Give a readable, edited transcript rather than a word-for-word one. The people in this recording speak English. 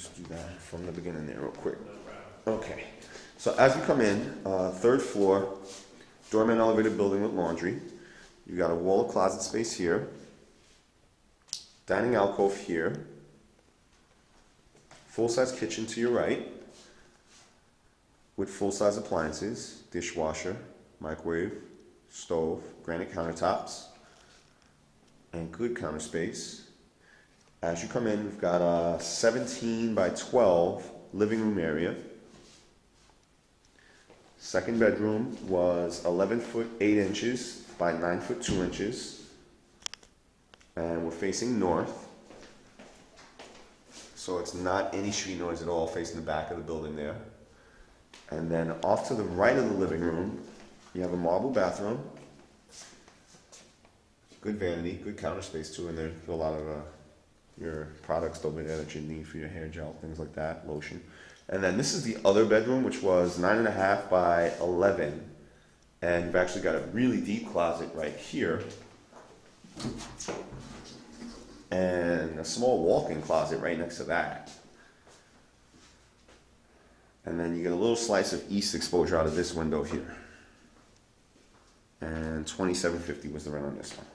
just do that from the beginning there real quick. Okay, so as you come in, third floor, doorman elevated building with laundry. You've got a wall of closet space here, dining alcove here, full-size kitchen to your right with full-size appliances, dishwasher, microwave, stove, granite countertops, and good counter space. As you come in, we've got a 17 by 12 living room area. Second bedroom was 11 foot 8 inches by 9 foot 2 inches. And we're facing north. So it's not any street noise at all facing the back of the building there. And then off to the right of the living room, you have a marble bathroom. Good vanity, good counter space too, and there's a lot of your products over there that you need for your hair gel, things like that, lotion. And then this is the other bedroom, which was 9.5 by 11. And you've actually got a really deep closet right here. And a small walk-in closet right next to that. And then you get a little slice of east exposure out of this window here. And $2,750 was the rent on this one.